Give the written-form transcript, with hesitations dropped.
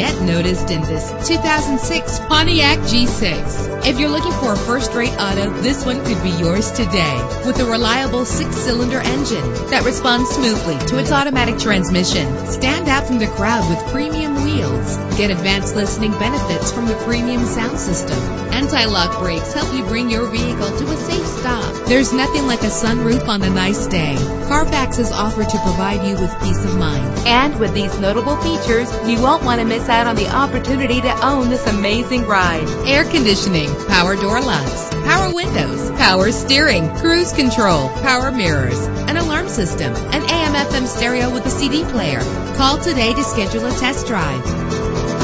get noticed in this 2006 Pontiac G6. If you're looking for a first-rate auto, this one could be yours today. With a reliable 6-cylinder engine that responds smoothly to its automatic transmission, stand out from the crowd with premium wheels. Get advanced listening benefits from the premium sound system. Anti-lock brakes help you bring your vehicle to a safe stop. There's nothing like a sunroof on a nice day. Carfax is offered to provide you with peace of mind. And with these notable features, you won't want to miss out on the opportunity to own this amazing ride. Air conditioning, power door locks, power windows, power steering, cruise control, power mirrors, an alarm system, an AM/FM stereo with a CD player. Call today to schedule a test drive.